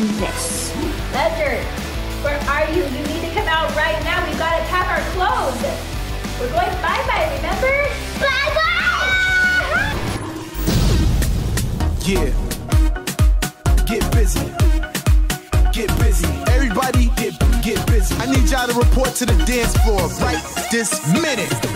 this. Ledger, where are you? You need to come out right now. We've got to pack our clothes. We're going bye-bye, remember? Bye-bye! Yeah. Get busy. Get busy. Everybody get busy. I need y'all to report to the dance floor right this minute.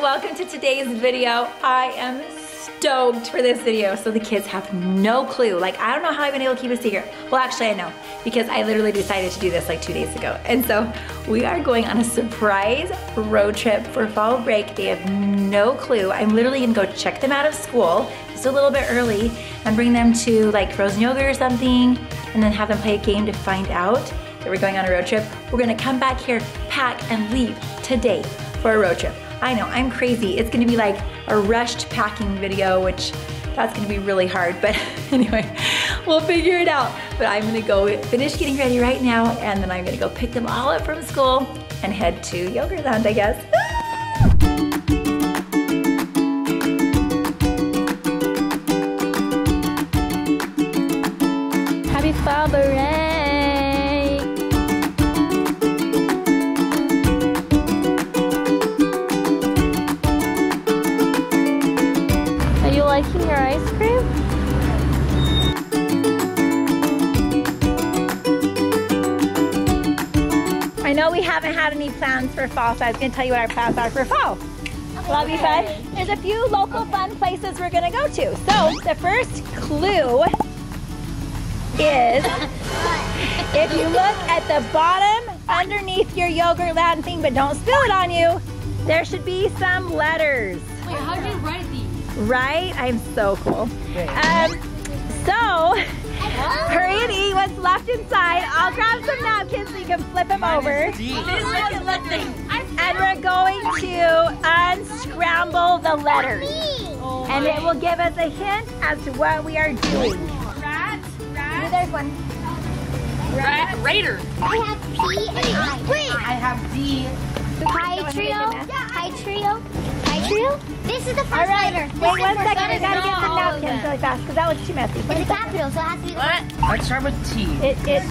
Welcome to today's video. I am stoked for this video. So the kids have no clue. Like, I don't know how I've been able to keep a secret. Well, actually I know, because I literally decided to do this like 2 days ago. And so we are going on a surprise road trip for fall break. They have no clue. I'm literally gonna go check them out of school just a little bit early and bring them to like frozen yogurt or something and then have them play a game to find out that we're going on a road trip. We're gonna come back here, pack, and leave today for a road trip. I know, I'm crazy. It's gonna be like a rushed packing video, which that's gonna be really hard, but anyway, we'll figure it out. But I'm gonna go finish getting ready right now, and then I'm gonna go pick them all up from school and head to Yogurtland, I guess. Happy fall break. Liking your ice cream? I know we haven't had any plans for fall, so I was going to tell you what our plans are for fall. That'll be fun. There's a few local fun places we're going to go to. So the first clue is if you look at the bottom underneath your Yogurtland thing, but don't spill it on you, there should be some letters. Wait, how do you write these? Right? I'm so cool. Hurry and eat what's left inside. I'll grab some napkins so you can flip them over. And we're going to unscramble the letters. And it will give us a hint as to what we are doing. Rat. There's one. Rat. Raider. I have P and I. Wait. I have D. Hi, trio. Hi, trio. This is the first letter. Wait, 1 second. I gotta get some napkins really fast because that was too messy. It's a capital, so it has to be. What? Let's start with T. It is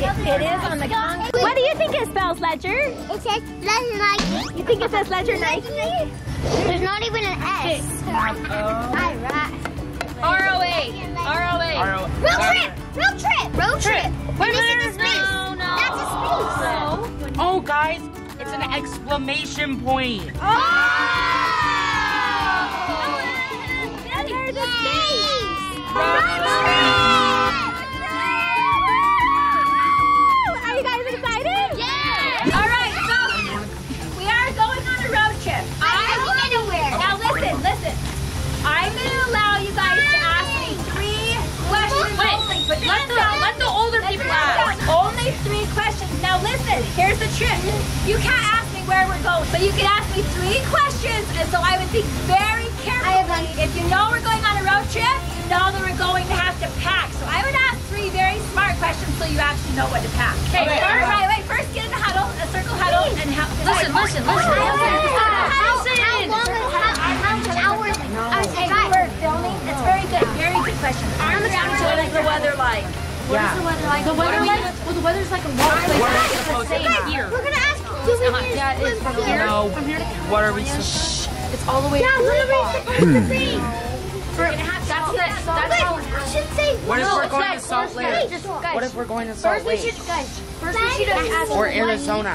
on the concrete. What do you think it spells, Ledger? It says Ledger Nike. You think it says Ledger Nike? There's not even an S. ROA. Road trip. This is a space. That's a space. Oh, guys, it's an exclamation point. Are you guys excited? Yeah! Alright, so we are going on a road trip. I'm gonna wear. Now listen. I'm gonna allow you guys to ask me 3 questions only. But let the older people ask. Only 3 questions. Now listen, here's the trick. You can't ask me where we're going, but you can ask me 3 questions, and so I would think very carefully. If you know we're going on a road trip, you know that we're going to have to pack. So I would ask 3 very smart questions so you actually know what to pack. Okay, first get in a huddle, a circle huddle, and How long is we're filming? That's very good question. Arms around each other, the weather like. What is the weather like? Well, the weather's like a water. It's the same here. We're gonna ask. It's from here. From here to what are we? It's all the way. Yeah, what are we supposed to see? What if we're going to Salt Lake? First we should ask. Or Arizona.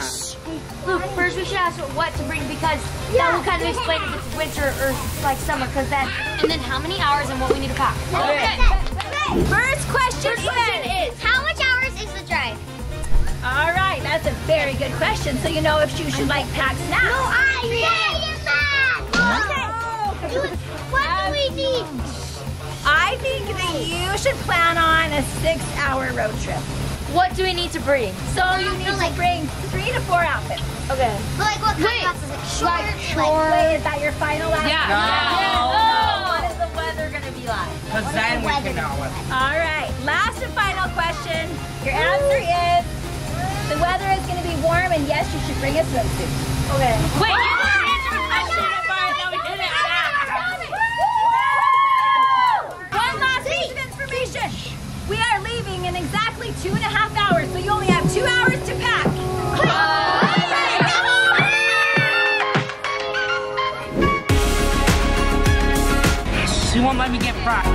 Look, first we should ask what to bring because that will kind of explain if it's winter or like summer. Cause that. And then how many hours and what we need to pack. Okay. First question is how much hours is the drive? All right, that's a very good question. So you know if you should like pack snacks. No, I did. Okay. What do we need? I think that you should plan on a 6-hour road trip. What do we need to bring? So you need to bring 3 to 4 outfits. Okay. But like what kind of outfits? Like shorts? Is that your final outfit? Yeah. No. What is the weather gonna be? July. Because then we can know it. All right, last and final question. Your answer is, the weather is going to be warm, and yes, you should bring a swimsuit. Okay. Wait, you didn't answer the question. No, we didn't. One last piece of information. We are leaving in exactly 2.5 hours, so you only have 2 hours to pack. She won't let me get fried. Oh,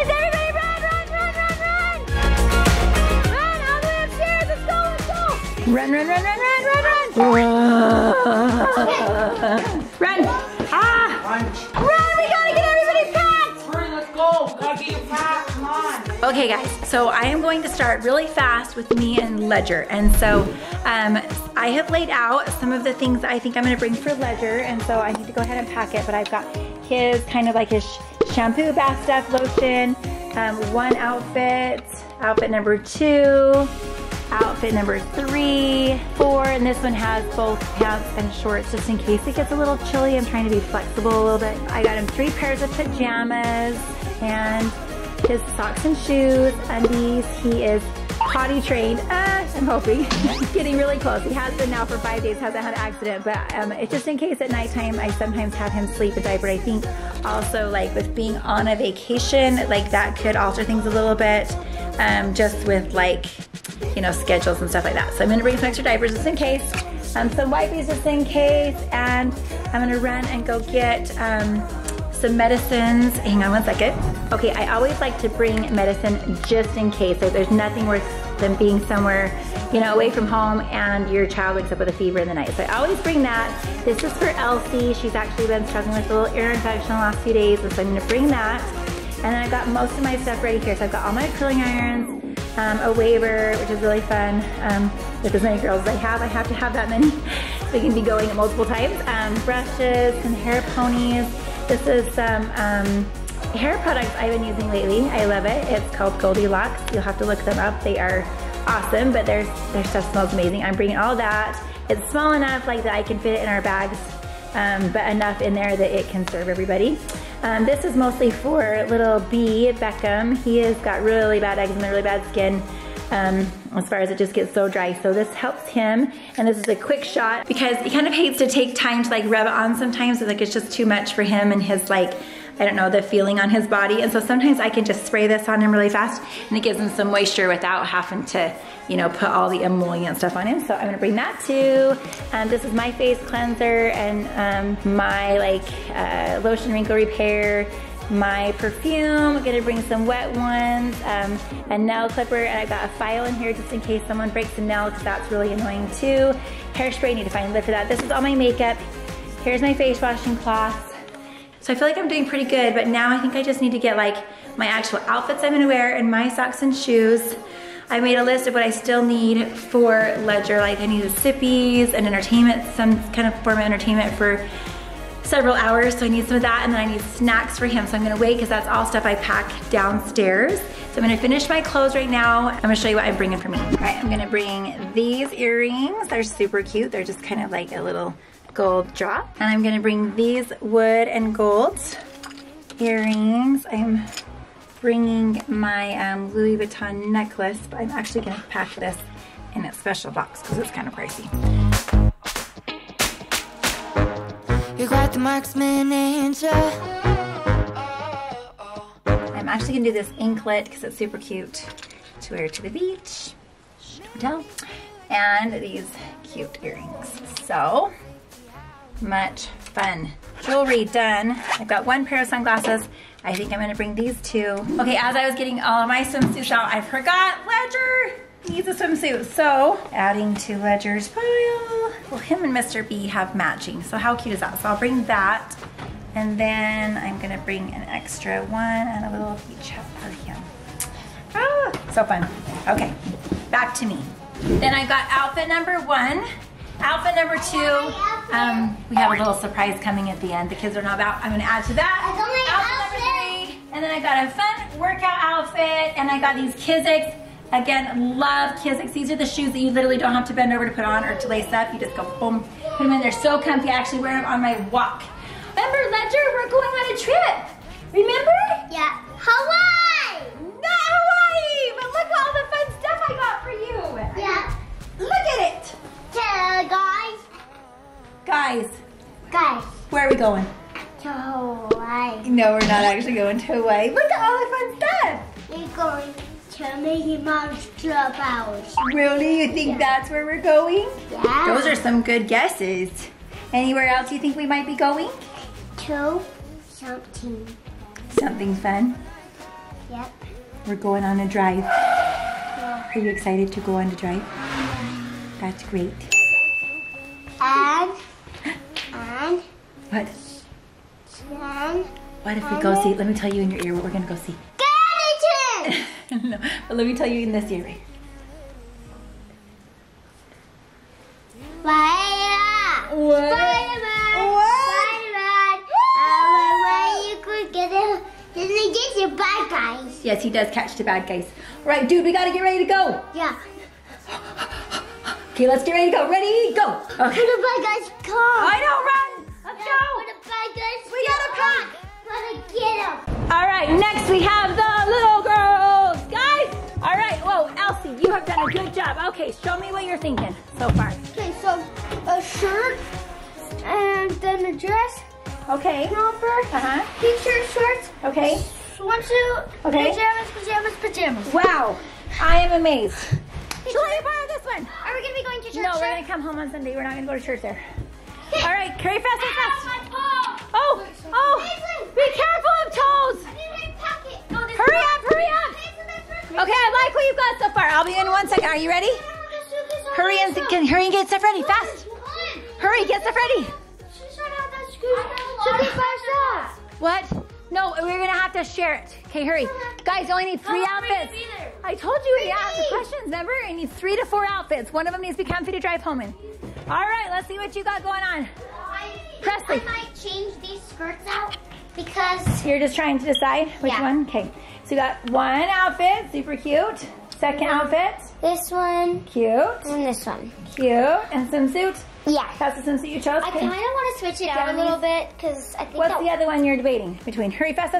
is everybody run, run, run, run, run! Run all the way upstairs, let's go, let's go! Run, run, run, run, run, run, run! Run! Ah! Run, we gotta get everybody packed! Hurry, let's go! Gotta get you packed, come on! Okay guys, so I am going to start really fast with me and Ledger. And so I have laid out some of the things I think I'm gonna bring for Ledger. And so I need to go ahead and pack it, but I've got his kind of like his shampoo, bath stuff, lotion, one outfit, outfit number 2, outfit number 3, 4, and this one has both pants and shorts just in case it gets a little chilly. I'm trying to be flexible a little bit. I got him 3 pairs of pajamas and his socks and shoes, undies. He is potty trained, I'm hoping. He's getting really close. He has been now for 5 days, hasn't had an accident, but it's just in case at nighttime I sometimes have him sleep a diaper. I think also like with being on a vacation, like that could alter things a little bit, just with like, you know, schedules and stuff like that. So I'm gonna bring some extra diapers just in case, some wipes just in case, and I'm gonna run and go get some medicines. Hang on one second. Okay, I always like to bring medicine just in case. Like, there's nothing worse than being somewhere, you know, away from home and your child wakes up with a fever in the night. So I always bring that. This is for Elsie. She's actually been struggling with a little ear infection the last few days, and so I'm gonna bring that. And then I've got most of my stuff ready here. So I've got all my curling irons, a waver, which is really fun. With as many girls as I have to have that many. They can be going multiple times. Brushes, some hair ponies. This is some hair products I've been using lately. I love it. It's called Goldilocks. You'll have to look them up. They are awesome, but their stuff smells amazing. I'm bringing all that. It's small enough like that I can fit it in our bags, but enough in there that it can serve everybody. This is mostly for little B, Beckham. He has got really bad eczema, really bad skin. As far as it just gets so dry, so this helps him. And this is a quick shot because he kind of hates to take time to like rub it on sometimes. It's like it's just too much for him and his like, I don't know, the feeling on his body. And so sometimes I can just spray this on him really fast and it gives him some moisture without having to, you know, put all the emollient stuff on him. So I'm gonna bring that too. This is my face cleanser and my like lotion wrinkle repair. My perfume, I'm gonna bring some wet ones, a nail clipper, and I've got a file in here just in case someone breaks a nail, because that's really annoying too. Hairspray, need to find a lid for that. This is all my makeup. Here's my face washing cloth. So I feel like I'm doing pretty good, but now I think I just need to get like my actual outfits I'm gonna wear and my socks and shoes. I made a list of what I still need for Ledger, like I need the sippies and entertainment, some kind of form of entertainment for several hours, so I need some of that, and then I need snacks for him, so I'm gonna wait because that's all stuff I pack downstairs. So I'm gonna finish my clothes right now. I'm gonna show you what I'm bringing for me. All right, I'm gonna bring these earrings. They're super cute. They're just kind of like a little gold drop. And I'm gonna bring these wood and gold earrings. I'm bringing my Louis Vuitton necklace, but I'm actually gonna pack this in a special box because it's kind of pricey. You got the marksman angel. I'm actually gonna do this anklet because it's super cute to wear to the beach, hotel, and these cute earrings. So much fun. Jewelry done. I've got 1 pair of sunglasses. I think I'm gonna bring these 2. Okay, as I was getting all of my swimsuits out, I forgot Ledger needs a swimsuit. So adding to Ledger's pile. Well, him and Mr. B have matching, so how cute is that? So I'll bring that, and then I'm gonna bring an extra one and a little beach hat for him. Ah, so fun. Okay, back to me. Then I got outfit number 1. Outfit number 2, we have a little surprise coming at the end. The kids are not about, I'm gonna add to that. Outfit number 3, and then I got a fun workout outfit, and I got these Kiziks. Again, love Kizik. These are the shoes that you literally don't have to bend over to put on or to lace up. You just go boom, put them in. They're so comfy. I actually wear them on my walk. Remember, Ledger, we're going on a trip. Remember? Yeah. Hawaii! Not Hawaii! But look at all the fun stuff I got for you. Yeah. Look at it. Yeah, guys. Guys. Guys. Where are we going? To Hawaii. No, we're not actually going to Hawaii. Look at all the fun stuff. We're going to Mickey Mouse Clubhouse. Really? You think that's where we're going? Yeah. Those are some good guesses. Anywhere else you think we might be going? To something. Something fun? Yep. We're going on a drive. Yeah. Are you excited to go on a drive? Yeah. That's great. And. What? What if we go see? Let me tell you in your ear what we're gonna go see. No, but let me tell you in this ear. Spider-Man! What? Spider-Man! What? Spider-Man! You could get him. Did he get the bad guys? Yes, he does catch the bad guys. All right, dude, we gotta get ready to go. Yeah. Okay, let's get ready to go. Ready, go. Okay. Where the bad guys come? I know, run. Let's go. Where the bad guys we gotta pack. Gotta get them. All right, next we have the little girls. Guys, all right, whoa, Elsie, you have done a good job. Okay, show me what you're thinking so far. Okay, so a shirt and then a dress. Okay. Romper. Uh-huh. T-shirt, shorts. Okay. Swimsuit. Okay. Pajamas. Wow, I am amazed. Julia, you're part of this one. Are we going to be going to church? No, we're going to come home on Sunday. We're not going to go to church there. Okay. All right, carry fast and fast. Oh, be careful of toes. I need my pocket. No, hurry up. Okay, I like what you've got so far. I'll be in 1 second. Are you ready? Hurry and get stuff ready, fast. Hurry, get stuff ready. What? No, we're gonna have to share it. Okay, hurry. Guys, you only need 3 outfits. I told you we asked the questions, remember? You need 3 to 4 outfits. One of them needs to be comfy to drive home in. All right, let's see what you got going on. Presley. I might change these skirts out because... You're just trying to decide which one? Okay. So you got one outfit, super cute. Second outfit. This one. Cute. And this one. Cute. And swimsuit? Yeah. That's the swimsuit you chose? I kind of want to switch it out a little bit because I think... What's the other one you're debating between? Hurry, fast.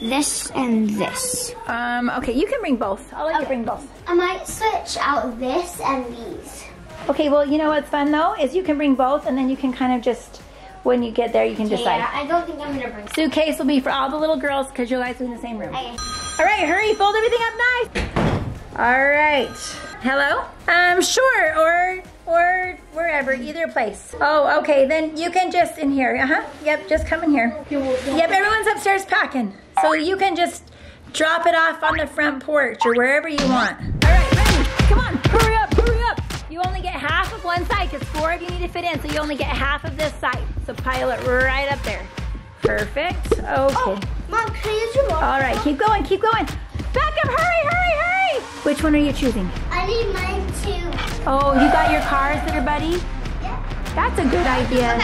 This and this. Okay, you can bring both. I'll let you bring both. I might switch out this and these. Okay, well, you know what's fun though? Is you can bring both and then you can kind of just... When you get there, you can decide. Yeah, I don't think I'm gonna bring it. Suitcase will be for all the little girls because you guys are in the same room. Okay. All right, hurry, fold everything up nice. All right. Hello? Sure, or wherever, either place. Oh, okay, then you can just in here. Uh-huh, yep, just come in here. Yep, everyone's upstairs packing. So you can just drop it off on the front porch or wherever you want. All right, ready, come on, hurry up. You only get half of one side because 4 of you need to fit in, so you only get half of this side. So pile it right up there. Perfect. Okay. Oh, Mom, can I use your mom? All right, keep going. Beckham, hurry. Which one are you choosing? I need mine too. Oh, you got your cars that are buddy? Yeah. That's a good idea.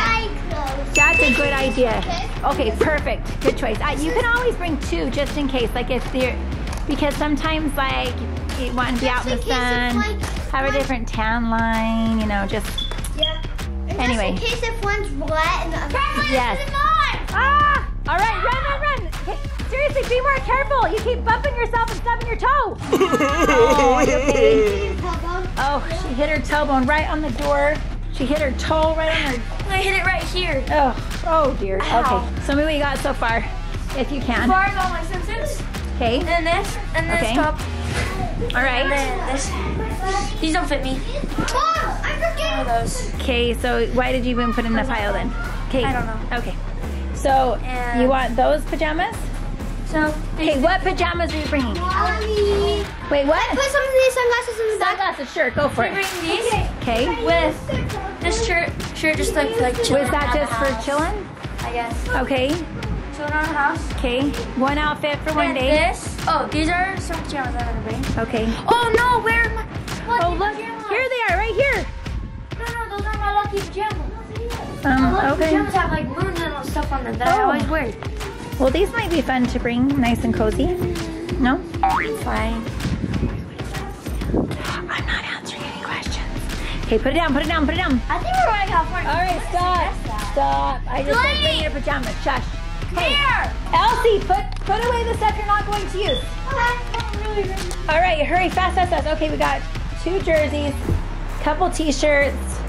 That's a good idea. Okay, perfect. Good choice. You can always bring 2 just in case, like if they're, because sometimes like you want to be out in the sun. Have a different tan line, you know, just. Yeah. And anyway. Just in case if one's wet and the other one isn't on. Ah! All right, run. Okay. Seriously, be more careful. You keep bumping yourself and stubbing your toe. Oh, okay. Oh, she hit her toe bone right on the door. She hit her toe right on her. I hit it right here. Oh dear. Ow. Okay. So maybe we got so far, if you can. So far, I got my Simpsons. Okay. And this, top. All right. These don't fit me. Mom, I forget those. Okay, so why did you even put in the pile then? Okay. I don't know. Okay. So you want those pajamas? So. Okay, what pajamas are you bringing? Mommy. Wait, what? I put some of these sunglasses in the back. Sunglasses, sure. Go for it. Bring these. Okay. With this shirt just like chilling. Was that just for chilling? I guess. Okay. Chilling around the house. Okay. One outfit for one day. This. Oh, these are some pajamas I'm gonna bring. Okay. Oh no, where are my lucky pajamas? Here they are, right here. No, those are my lucky pajamas. My lucky pajamas have like moons and stuff on them that I always wear. Well, these might be fun to bring, nice and cozy. No? Fine. I'm not answering any questions. Okay, put it down, put it down, put it down. I think we're running off. All right, stop. I just said bring your pajamas. Shush. Hey, here. Elsie, put away the stuff you're not going to use. All right, hurry, fast. Okay, we got 2 jerseys, couple t-shirts,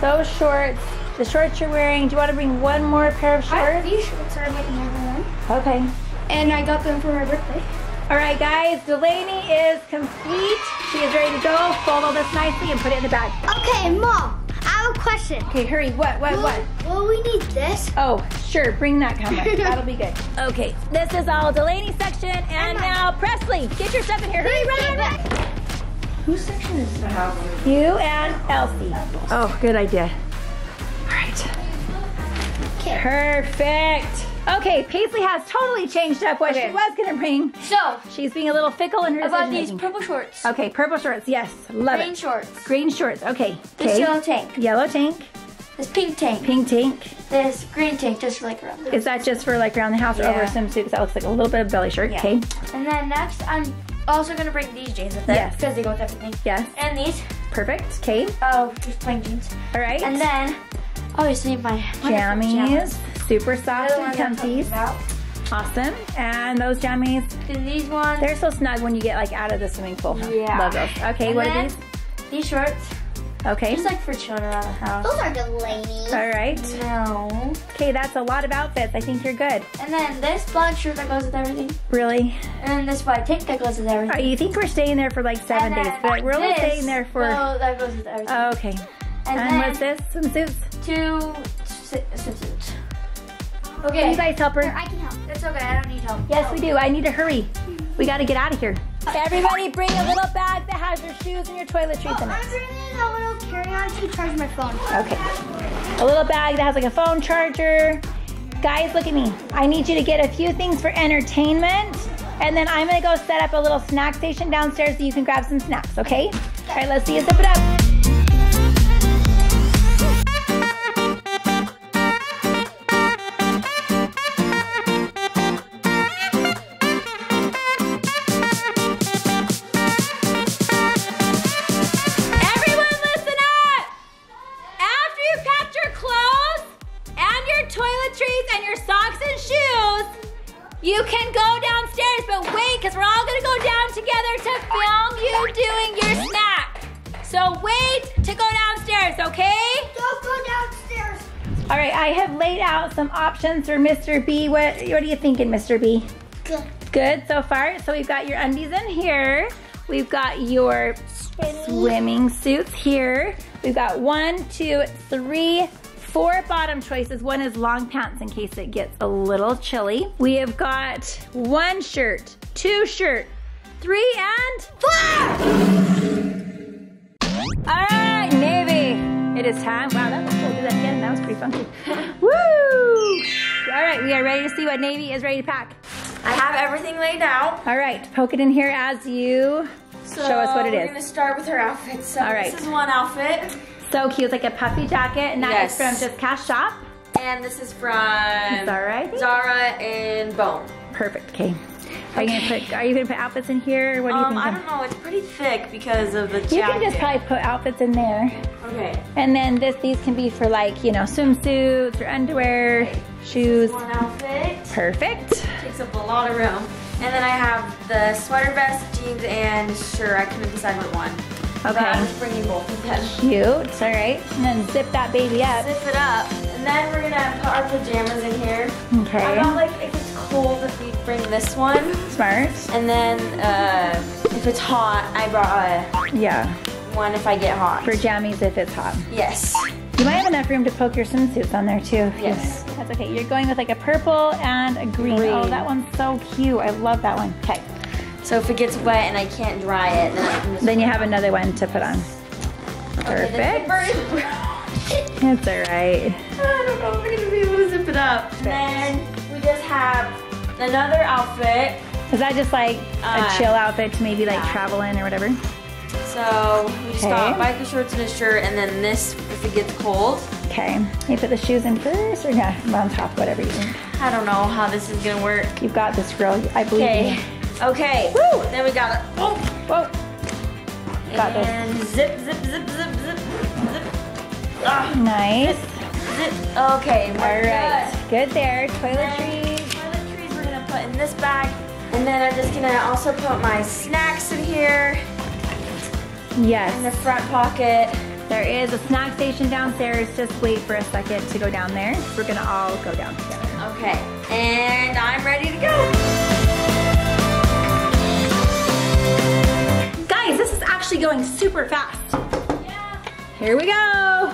those shorts, the shorts you're wearing. Do you want to bring one more pair of shorts? These shorts are my favorite one. Okay. And I got them for my birthday. All right, guys, Delaney is complete. She is ready to go. Fold this nicely and put it in the bag. Okay, Mom, I have a question. Okay, hurry, what? Will we need this? Oh, sure, bring that camera. That'll be good. Okay, this is all Delaney's section, and now Presley, get your stuff in here. Hurry, run. Whose section is this? You and Elsie. Oh, good idea. All right. Okay. Perfect. Okay, Paisley has totally changed up what she was gonna bring. So she's being a little fickle in her decision making. About these purple shorts. Okay, purple shorts. Yes, love it. Green shorts. Green shorts. Okay. This yellow tank. Yellow tank. This pink tank. Pink tank. This green tank, just for like around the house. Is that just for like around the house or over a swimsuit? Because that looks like a little bit of belly shirt. Okay. And then next, I'm also gonna bring these jeans with it. Yes. Because they go with everything. Yes. And these. Perfect. Okay. Oh, just plain jeans. All right. And then obviously my jammies. Super soft and comfy. Awesome. And those jammies. And these ones. They're so snug when you get like out of the swimming pool. Yeah. Love those. Okay, and what are these? These shorts. Okay. Just like for children around the house. Those are Delaney. All right. No. Okay, that's a lot of outfits. I think you're good. And then this blonde shirt that goes with everything. Really? And then this white tank that goes with everything. Oh, you think we're staying there for like 7 days, but we're only staying there for... Oh, that goes with everything. Oh, okay. And what's this? Swimsuits? 2 swimsuits. Okay. Can you guys help her? Here, I can help. That's okay, I don't need help. Yes, we do. I need to hurry. We gotta get out of here. Everybody bring a little bag that has your shoes and your toiletries in it. I'm bringing a little carry-on to charge my phone. Okay. A little bag that has like a phone charger. Guys, look at me. I need you to get a few things for entertainment, and then I'm gonna go set up a little snack station downstairs so you can grab some snacks, okay? All right, let's see you zip it up. Some options for Mr. B. What are you thinking, Mr. B? Good. Good so far? So we've got your undies in here. We've got your swimming suits here. We've got 1, 2, 3, 4 bottom choices. One is long pants in case it gets a little chilly. We have got 1 shirt, 2 shirt, 3 and 4! All right, Navy. It is time. Wow, that was cool. Do that again. That was pretty funky. Woo! All right, we are ready to see what Navy is ready to pack. I have everything laid out. All right, poke it in here as you show us what it is. We're going to start with her outfit. So this is one outfit. So cute. It's like a puffy jacket, and that is from Just Cash Shop. And this is from Zara and Bone. Perfect. Okay. Are you gonna put outfits in here? Or what do you think? I don't know. It's pretty thick because of the jacket. You can just probably put outfits in there. Okay. And then these can be for like swimsuits or underwear, shoes. One outfit. Perfect. Takes up a lot of room. And then I have the sweater vest, jeans, and I couldn't decide what one. Okay. So I'm just bringing both of them. Cute. All right. And then zip that baby up. Zip it up. And then we're gonna put our pajamas in here. Okay. I don't like if it's cold. If we bring this one. Smart. And then if it's hot, I brought one if I get hot. For jammies if it's hot. Yes. You might have enough room to poke your swimsuits on there too. Yes. That's okay. You're going with like a purple and a green. Oh, that one's so cute. I love that one. Okay. So if it gets wet and I can't dry it, then I can just... Then you have another one to put on. Perfect. Okay, that's all right. I don't know if we're gonna be able to zip it up. Perfect. Then we just have another outfit. Is that just like a chill outfit to maybe like travel in or whatever? So we just got biker shorts and a shirt, and then this if it gets cold. Okay, you put the shoes in first, or on top, whatever you think. I don't know how this is gonna work. You've got this, girl. I believe you. Okay. Woo! Then we got it. Whoa! Got and this. Zip, zip, zip, zip, zip, zip. Ah, nice. Zip, zip. Okay, all right. Good there. Toiletries. Toiletries we're gonna put in this bag, and then I'm just gonna also put my snacks in here. Yes. In the front pocket. There is a snack station downstairs. Just wait for a second to go down there. We're gonna all go down together. Okay, and I'm ready to go. Guys, this is actually going super fast. Yeah. Here we go.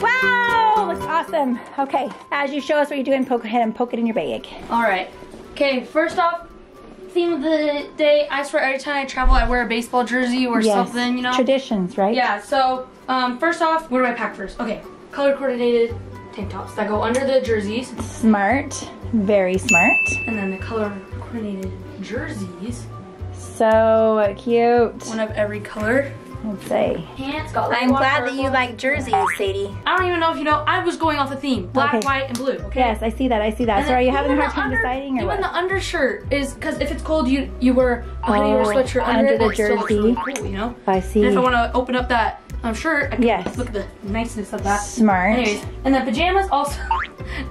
Wow, looks awesome. Okay, as you show us what you're doing, poke ahead and poke it in your bag. All right, okay, first off, theme of the day, I swear every time I travel I wear a baseball jersey or something, you know? Traditions, right? Yeah, so first off, what do I pack first? Okay, color coordinated tank tops that go under the jerseys. Smart, very smart. And then the color coordinated jerseys. So cute. One of every color. Let's see. Pants got I'm glad purple. That you like jerseys, Sadie. I don't even know if you know, I was going off the theme. Black, okay. White, and blue. Okay. Yes, I see that, I see that. And so are you having a hard time deciding or even what? The undershirt is, because if it's cold, you wear a hoodie or sweatshirt under the jersey. It's cool, you know? I see. And if I want to open up that shirt, I can look at the niceness of that. Smart. Anyways, and the pajamas also,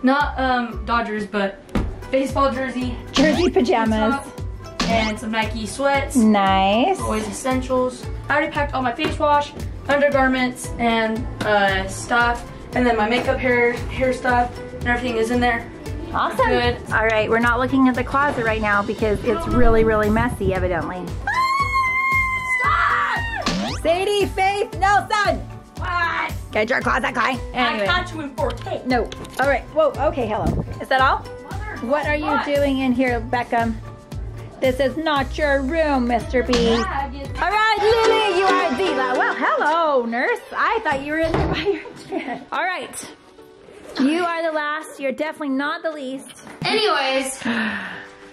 not Dodgers, but baseball jersey. Jersey pajamas. And some Nike sweats. Nice. Always essentials. I already packed all my face wash, undergarments, and stuff. And then my makeup, hair stuff, and everything is in there. Awesome. Good. All right, we're not looking at the closet right now because it's really, really messy, evidently. Stop! Sadie Faith Nelson! What? Get your closet, Kai. Anyway. I got you in 4K. No. All right. Whoa. Okay, hello. Is that all? Mother, what are you doing in here, Beckham? This is not your room, Mr. B. Yeah, all right, Lily, you are Dila. Well, hello, nurse. I thought you were in there by your chair. All right. You are the last. You're definitely not the least. Anyways,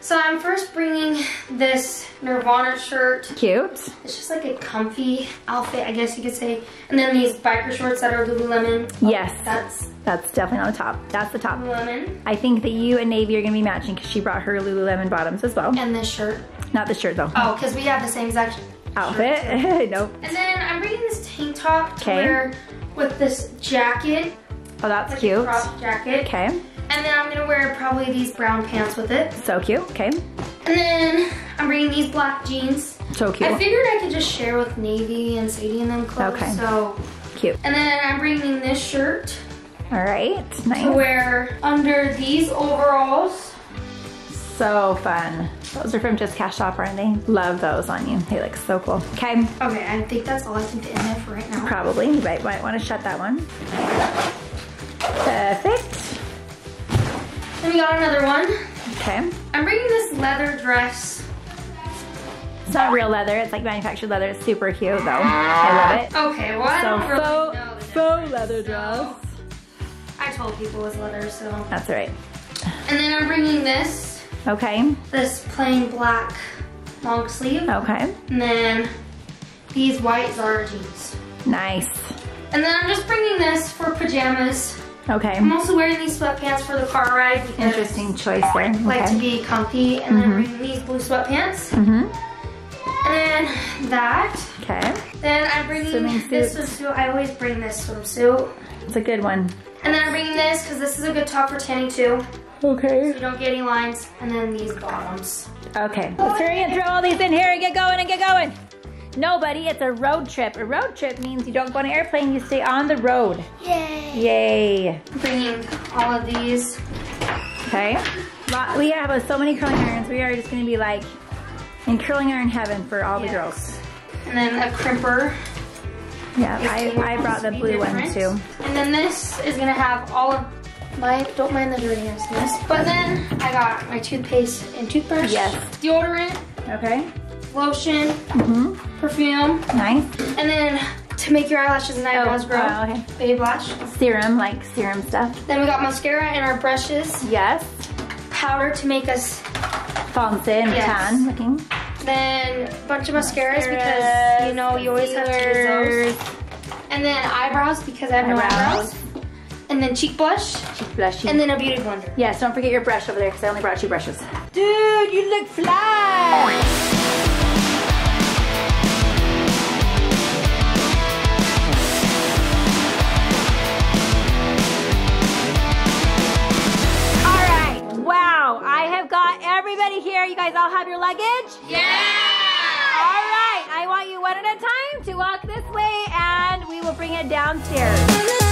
so I'm first bringing this Nirvana shirt. Cute. It's just like a comfy outfit, I guess you could say. And then these biker shorts that are Lululemon. Yes. Oh, that's definitely on the top. That's the top. Lululemon. I think that you and Navy are gonna be matching because she brought her Lululemon bottoms as well. And this shirt. Not the shirt though. Oh, because we have the same exact outfit. Nope. And then I'm bringing this tank top to wear with this jacket. Oh, that's like cute. A crop jacket. Okay. And then I'm gonna wear probably these brown pants with it. So cute. Okay. And then I'm bringing these black jeans. So cute. I figured I could just share with Navy and Sadie and them clothes. Okay. So cute. And then I'm bringing this shirt. All right, nice. To wear under these overalls. So fun. Those are from Just Cash Shop, aren't they? Love those on you. They look so cool. Okay. Okay, I think that's all I can fit in there for right now. Probably. You might want to shut that one. Perfect. Then we got another one. Okay. I'm bringing this leather dress. It's not real leather. It's like manufactured leather. It's super cute, though. I love it. Okay, well, so I don't really know the difference, leather dress. I told people it was leather, so. That's all right. And then I'm bringing this. Okay. This plain black long sleeve. Okay. And then these white Zara jeans. Nice. And then I'm just bringing this for pajamas. Okay. I'm also wearing these sweatpants for the car ride. Interesting choice there. Okay. Like to be comfy. And then I'm bringing these blue sweatpants. And that. Okay. Then I'm bringing this swimsuit. I always bring this swimsuit. It's a good one. And then I'm bringing this because this is a good top for tanning too. Okay. So you don't get any lines. And then these bottoms. Okay. Let's hurry and throw all these in here and get going and get going. No, buddy, it's a road trip. A road trip means you don't go on an airplane, you stay on the road. Yay. Yay. I'm bringing all of these. Okay. We have so many curling irons. We are just going to be like in curling iron heaven for all the girls. And then a crimper. Yeah, I brought the blue one too. And then this is gonna have all of my, don't mind the dirtiness in this, but then I got my toothpaste and toothbrush. Yes. Deodorant. Okay. Lotion. Perfume. Nice. And then to make your eyelashes and eyebrows grow. Oh, okay. Baby lash. Serum, like serum stuff. Then we got mascara and our brushes. Yes. Powder to make us fancy and tan looking. Then a bunch of mascaras because you know you always have to use those. And then eyebrows because I have no eyebrows. And then cheek blush. Cheek blush. And then a beauty blender. Yes, don't forget your brush over there because I only brought two brushes. Dude, you look fly! everybody here, you guys all have your luggage? Yeah! All right, I want you one at a time to walk this way, and we will bring it downstairs.